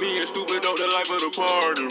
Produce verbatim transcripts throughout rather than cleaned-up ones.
Me and Stupid Dope, the life of the party.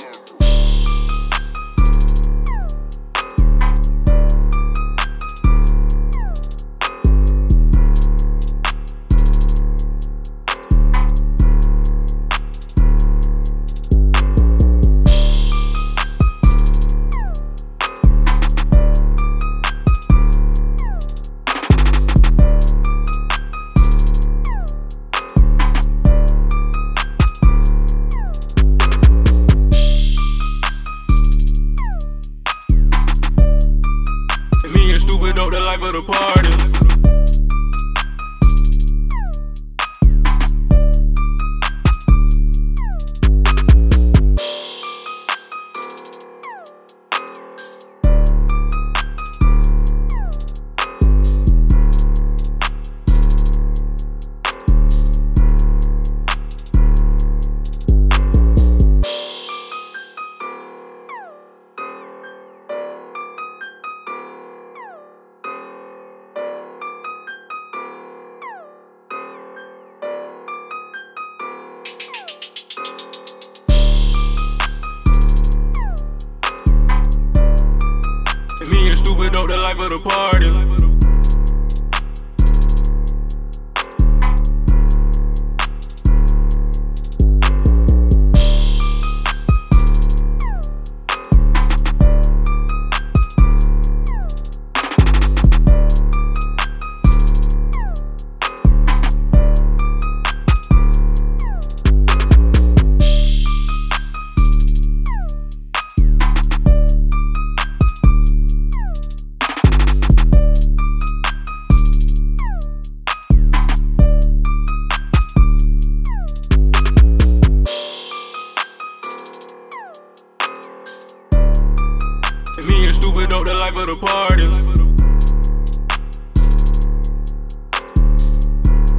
Stupid Dope, the life of the party. Stupid Dope, the life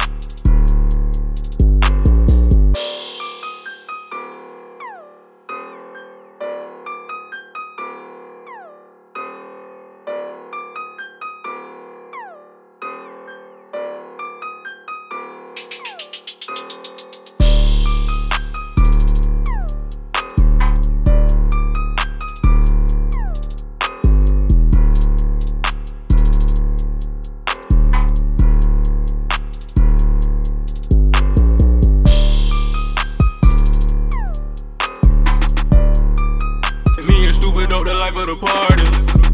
of the party. Me and Stupid Dope, the life of the party. Stupid Dope, the life of the party.